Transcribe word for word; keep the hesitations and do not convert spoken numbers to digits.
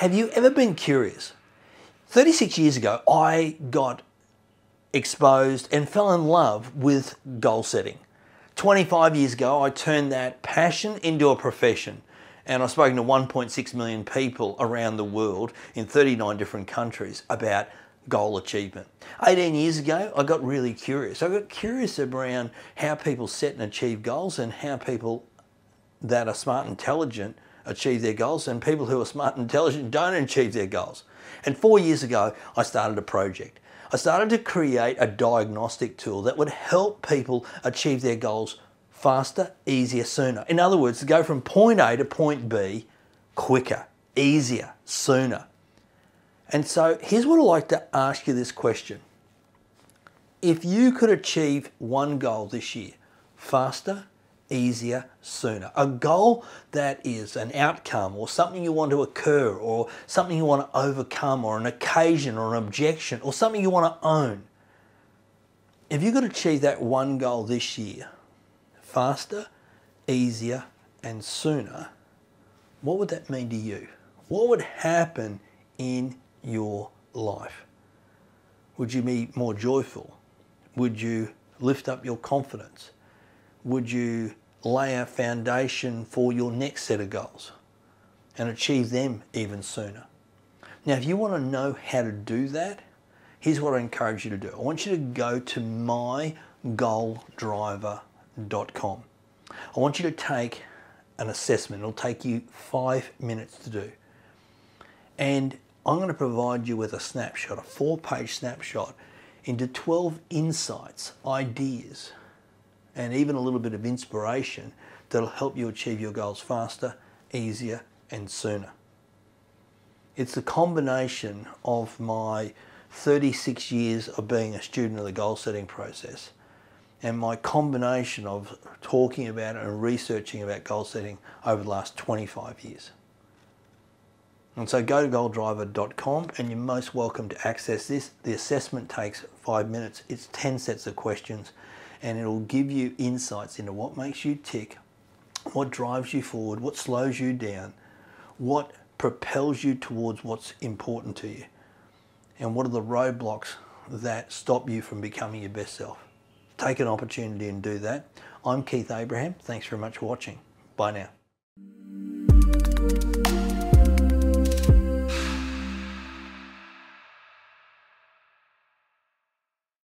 Have you ever been curious? thirty-six years ago, I got exposed and fell in love with goal setting. twenty-five years ago, I turned that passion into a profession, and I've spoken to one point six million people around the world in thirty-nine different countries about goal achievement. eighteen years ago, I got really curious. I got curious around how people set and achieve goals, and how people that are smart and intelligent achieve their goals, and people who are smart and intelligent don't achieve their goals. And four years ago, I started a project. I started to create a diagnostic tool that would help people achieve their goals faster, easier, sooner. In other words, to go from point A to point B quicker, easier, sooner. And so here's what I'd like to ask you this question. If you could achieve one goal this year, faster, easier, sooner, a goal that is an outcome or something you want to occur or something you want to overcome or an occasion or an objection or something you want to own. If you could achieve that one goal this year, faster, easier, and sooner, what would that mean to you? What would happen in your life? Would you be more joyful? Would you lift up your confidence? Would you lay a foundation for your next set of goals and achieve them even sooner? Now, if you want to know how to do that, here's what I encourage you to do. I want you to go to my goal driver dot com. I want you to take an assessment. It'll take you five minutes to do. And I'm going to provide you with a snapshot, a four-page snapshot into twelve insights, ideas, and even a little bit of inspiration that'll help you achieve your goals faster, easier, and sooner. It's the combination of my thirty-six years of being a student of the goal setting process and my combination of talking about and researching about goal setting over the last twenty-five years. And so go to goal driver dot com and you're most welcome to access this. The assessment takes five minutes. It's ten sets of questions, and it'll give you insights into what makes you tick, what drives you forward, what slows you down, what propels you towards what's important to you, and what are the roadblocks that stop you from becoming your best self. Take an opportunity and do that. I'm Keith Abraham. Thanks very much for watching. Bye now.